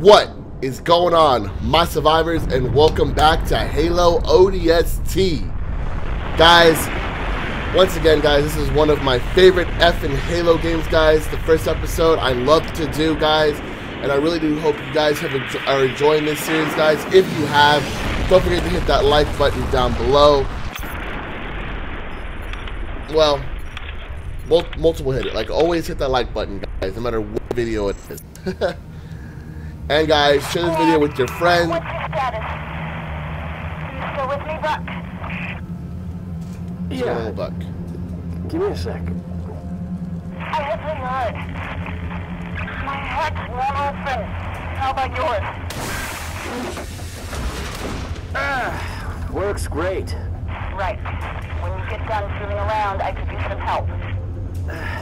What is going on, my survivors, and welcome back to Halo ODST. Guys, once again, guys, this is one of my favorite effing Halo games, guys. The first episode I love to do, guys, and I really do hope you guys are enjoying this series, guys. If you have, don't forget to hit that like button down below. Well, multiple hit it. Like, always hit that like button, guys, no matter what video it is. And guys, share this video with your friends. What's your status? Are you still with me, Buck? Yeah. Hello, Buck. Give me a sec. I have been hurt. My heart's normal friends. How about yours? Works great. Right. When you get done fooling around, I could use some help.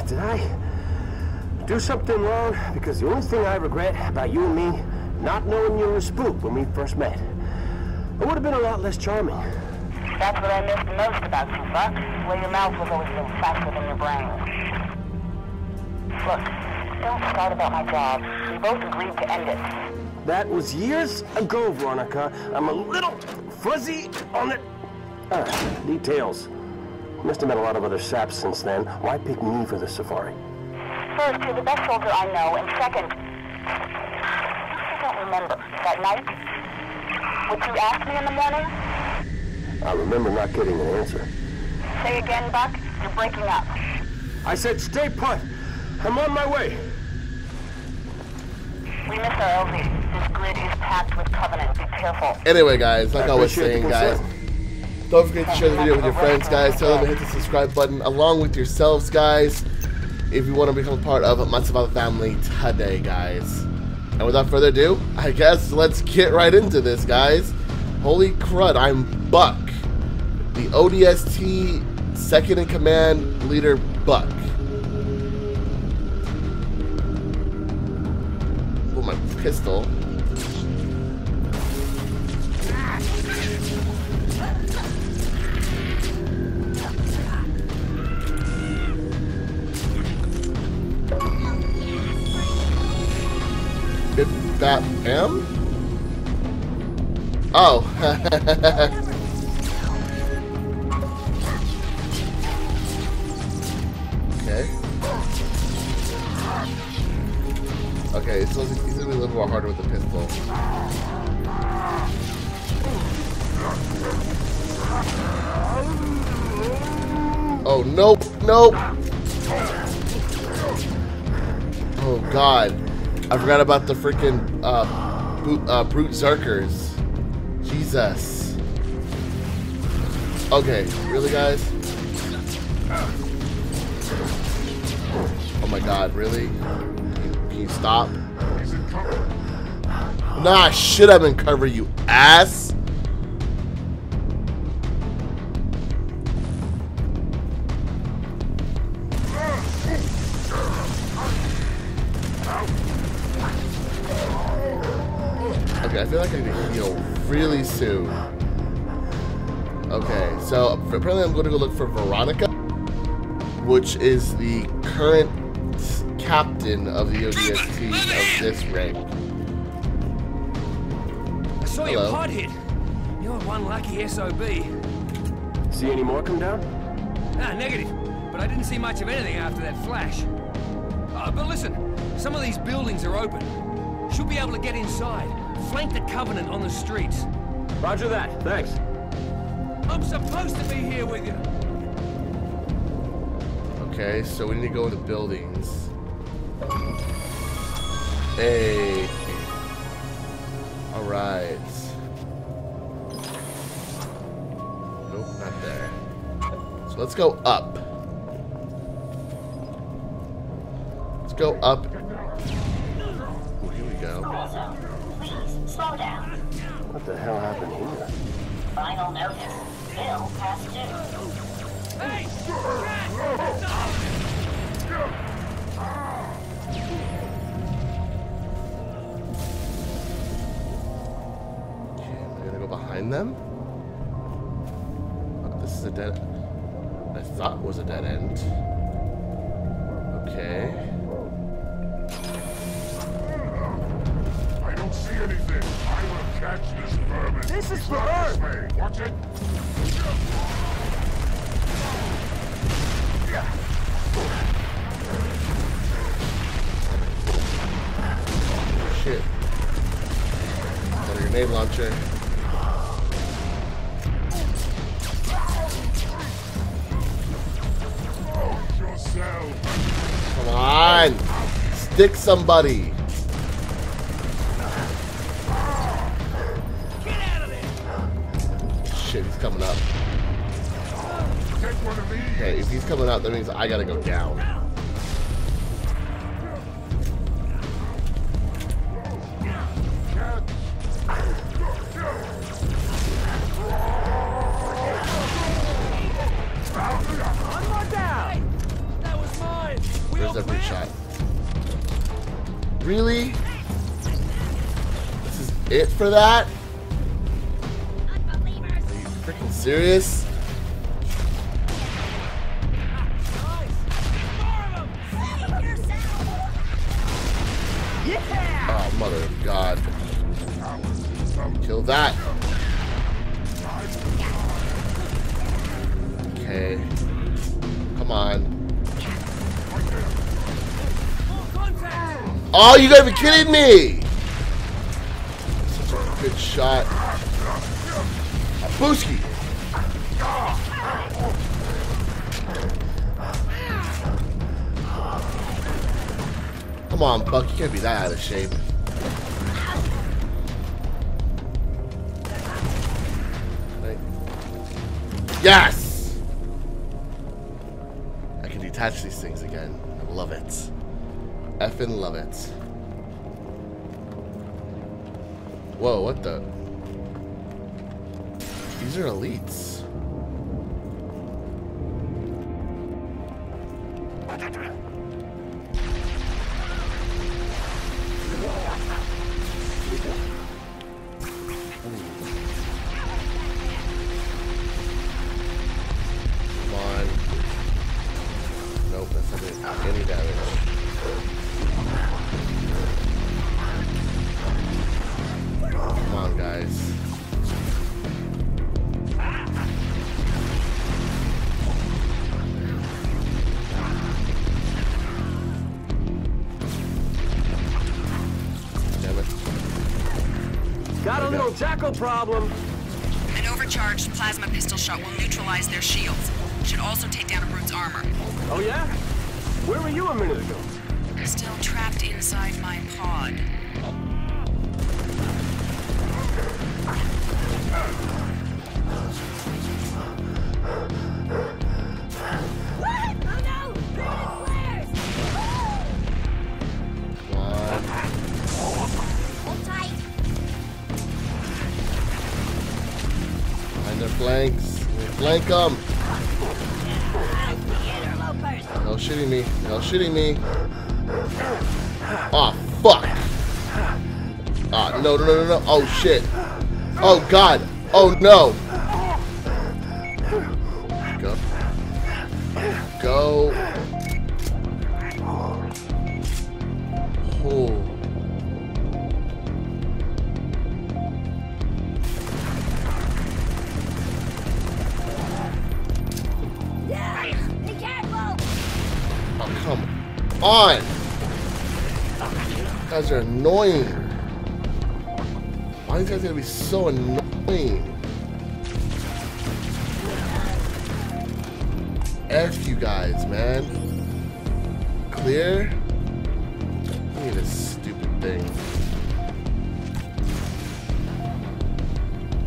Did I do something wrong? Because the only thing I regret about you and me, not knowing you were a spook when we first met. It would have been a lot less charming. That's what I missed most about you, Buck. Well, your mouth was always a little faster than your brain. Look, don't start about my job. We both agreed to end it. That was years ago, Veronica. I'm a little fuzzy on the details. Must have met a lot of other saps since then. Why pick me for this safari? First, you're the best soldier I know, and second, I don't remember. That night? Would you ask me in the morning? I remember not getting an answer. Say again, Buck. You're breaking up. I said stay put. I'm on my way. We miss our LZ. This grid is packed with Covenant. Be careful. Anyway, guys, like I was saying, guys, don't forget to share the video with your friends, guys. Tell them to hit the subscribe button along with yourselves, guys, if you want to become a part of my Zavala family today, guys. And without further ado, I guess let's get right into this, guys. Holy crud, I'm Buck, the ODST second in command leader, Buck. Oh, my pistol. That am? Oh. Okay, so he's gonna be a little more harder with the pistol. Oh, nope, nope. Oh, God. I forgot about the freaking Brute Zerkers. Jesus. Okay, really, guys? Oh my God, really? Can you stop? Nah, I should have been cover, you ass. I feel like I need to heal really soon. Okay, so apparently I'm going to go look for Veronica, which is the current captain of the ODST of this rank. I saw your pod hit. You're one lucky SOB. See any more come down? Nah, negative. But I didn't see much of anything after that flash. But listen, some of these buildings are open. Should be able to get inside. Flank the Covenant on the streets. Roger that. Thanks. I'm supposed to be here with you. Okay, so we need to go in the buildings. Hey. All right. Nope, not there. So let's go up. Let's go up. Ooh, here we go. Slow down. What the hell happened here? Final notice. Bill past due. Hey! Am I gonna go behind them? Oh, this is a dead end. I thought it was a dead end. Okay. Catch this vermin! This is for her! Watch it! Shit. Got a grenade launcher. Come on! Stick somebody! Shit, he's coming up. Okay, if he's coming up, that means I gotta go down. One more down. That was mine. Where's that free shot? Really? This is it for that? Serious? Yeah. Oh, mother of God. Kill that. Okay. Come on. Oh, you gotta be kidding me! Such a good shot. Booski! Come on, Buck, you can't be that out of shape. Right. Yes! I can detach these things again. I love it. Effing love it. Whoa, what the? These are elites. Tackle problem. An overcharged plasma pistol shot will neutralize their shields. Should also take down a brute's armor. Oh yeah? Where were you a minute ago? Still trapped inside my pod. Flanks. Flank them. No shooting me. No shooting me. Oh, fuck. Ah, no, no, no, no. Oh, shit. Oh, God. Oh, no. Go. Go. Oh. On. You guys are annoying. Why are these guys gonna be so annoying? F you guys, man. Clear? I need this stupid thing.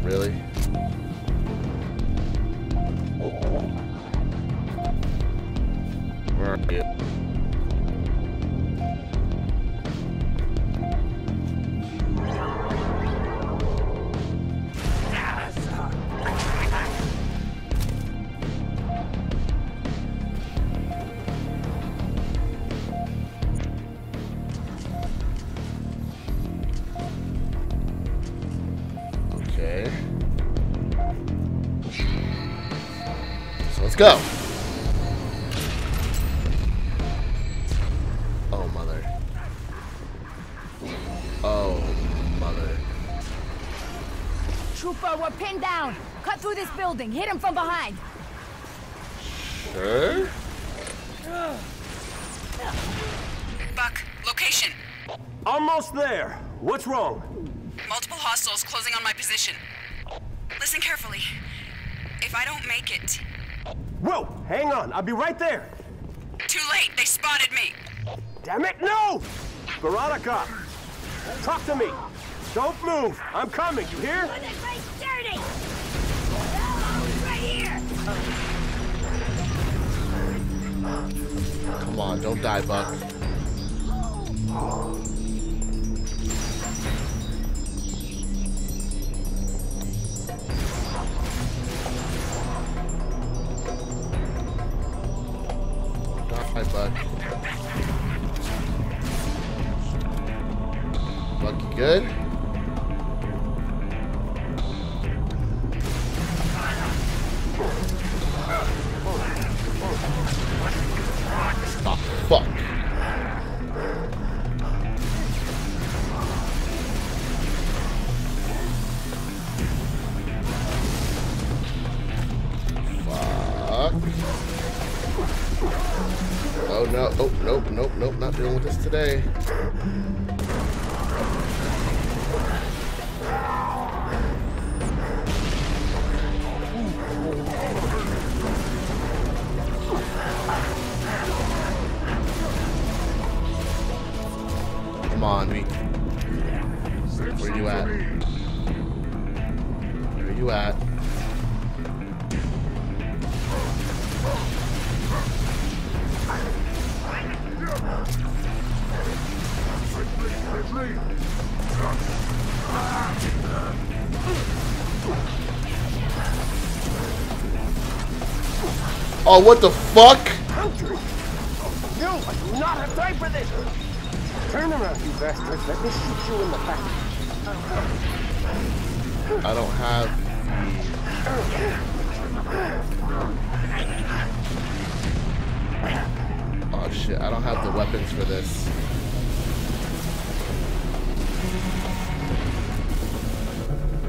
Really? Where are you? Go. Oh, mother. Oh, mother. trooper were pinned down. Cut through this building. Hit him from behind. Okay. Buck, location. Almost there. What's wrong? Multiple hostiles closing on my position. Listen carefully. If I don't make it... Whoa! Hang on. I'll be right there. Too late. They spotted me. Damn it, no! Veronica, talk to me. Don't move. I'm coming. You hear? Dirty. Right here. Come on, don't die, Buck. Hi, Buck. Buck, you good? Oh, fuck. Oh no, oh nope, nope, nope, not dealing with this today. Come on, me. Where you at? Where you at? Oh, what the fuck? You do not have time for this. Turn around, you bastards. Let me shoot you in the back. I don't have... Oh shit, I don't have the weapons for this.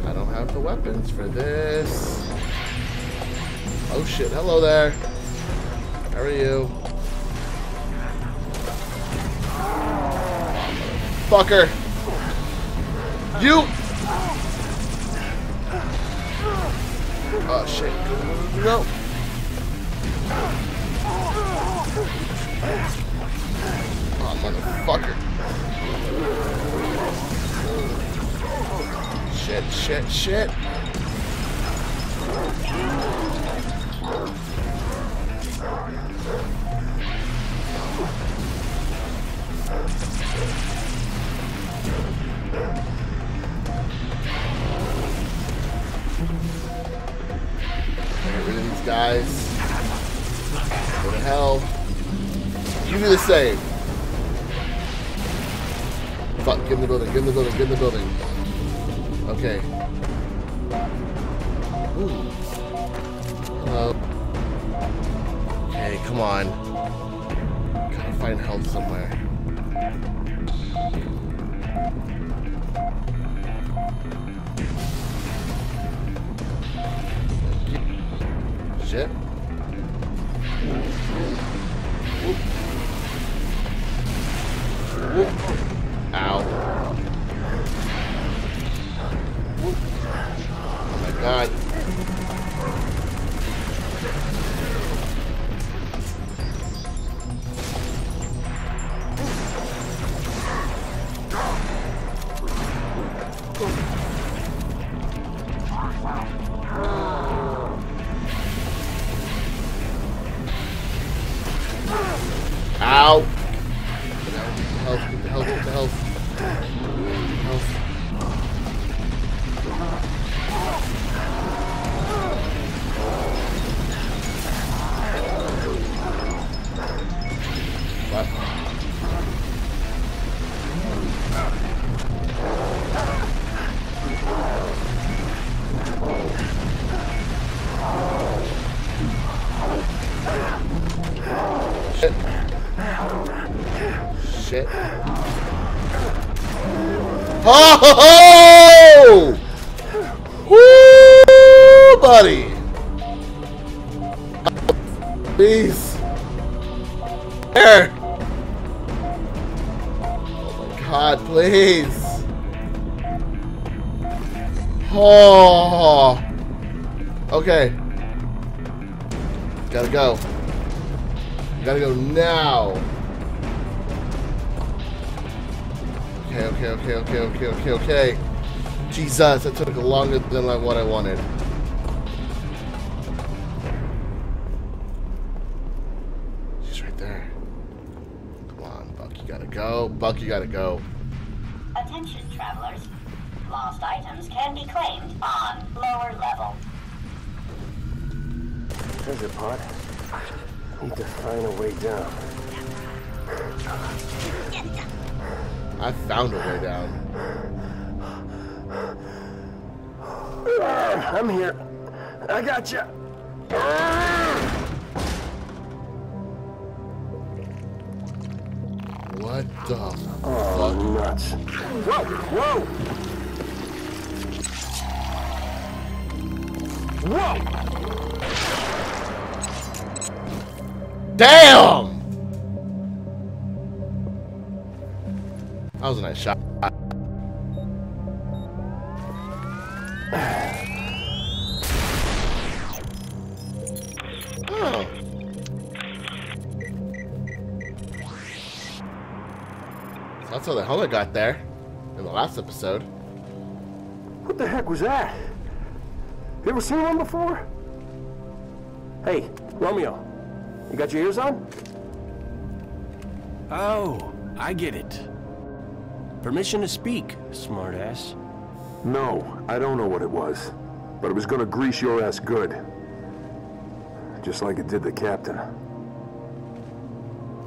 I don't have the weapons for this. Oh shit, hello there. How are you? Fucker. You! Oh shit. No. Oh motherfucker. Shit, shit, shit. Get rid of these guys. What the hell? You do the same. Fuck, get in the building, get in the building, get in the building. Okay. Ooh. Hey, come on. Gotta find help somewhere. Shit. Whoop. Whoop. Ow. Whoop. Oh my god. Shit. Ho ho ho! Woo, buddy. Please. There. Oh my God, please. Oh. Okay. Gotta go. Gotta go now. Okay, okay, okay, okay, okay, okay, okay. Jesus, that took longer than like what I wanted. She's right there. Come on, Buck, you gotta go. Buck, you gotta go. Attention, travelers. Lost items can be claimed on lower level. There's a pod. I need to find a way down. I found a way down. I'm here. I got you. What the fuck? Nuts. Whoa! Whoa! Whoa! Damn! That was a nice shot. Oh. That's how the helmet got there in the last episode. What the heck was that? You ever seen one before? Hey, Romeo, you got your ears on? Oh, I get it. Permission to speak, smartass. No, I don't know what it was, but it was gonna grease your ass good. Just like it did the captain.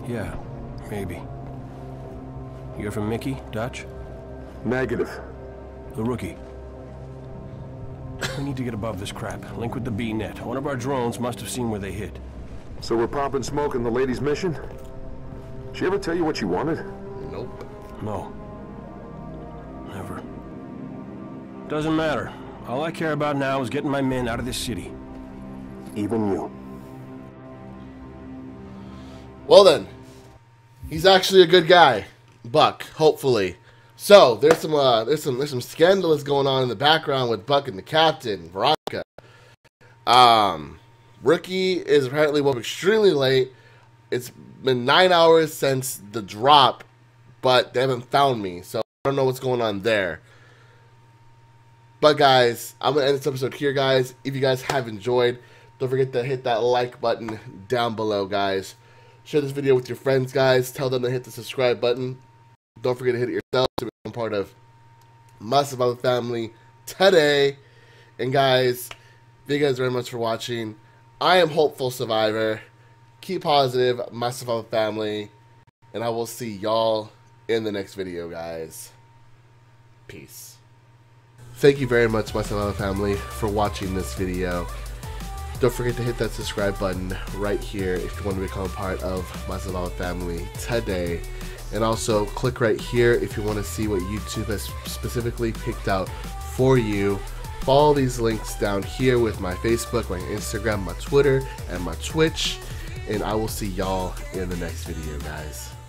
Yeah, maybe. You're from Mickey, Dutch? Negative. The Rookie. We need to get above this crap. Link with the B-Net. One of our drones must have seen where they hit. So we're popping smoke in the lady's mission? Did she ever tell you what she wanted? Nope. No. Never. Doesn't matter. All I care about now is getting my men out of this city. Even you. Well then. He's actually a good guy. Buck, hopefully. So there's some scandalous going on in the background with Buck and the captain, Veronica. Rookie is apparently woke extremely late. It's been 9 hours since the drop, but they haven't found me, so I don't know what's going on there. But guys, I'm gonna end this episode here, guys. If you guys have enjoyed, don't forget to hit that like button down below, guys. Share this video with your friends, guys. Tell them to hit the subscribe button. Don't forget to hit it yourself to become part of my Zavala family today. And guys, thank you guys very much for watching. I am Hopeful Survivor. Keep positive, my Zavala family. And I will see y'all in the next video, guys. Peace. Thank you very much, my Zavala family, for watching this video. Don't forget to hit that subscribe button right here if you want to become part of my Zavala family today. And also click right here if you want to see what YouTube has specifically picked out for you. Follow these links down here with my Facebook, my Instagram, my Twitter, and my Twitch. And I will see y'all in the next video, guys.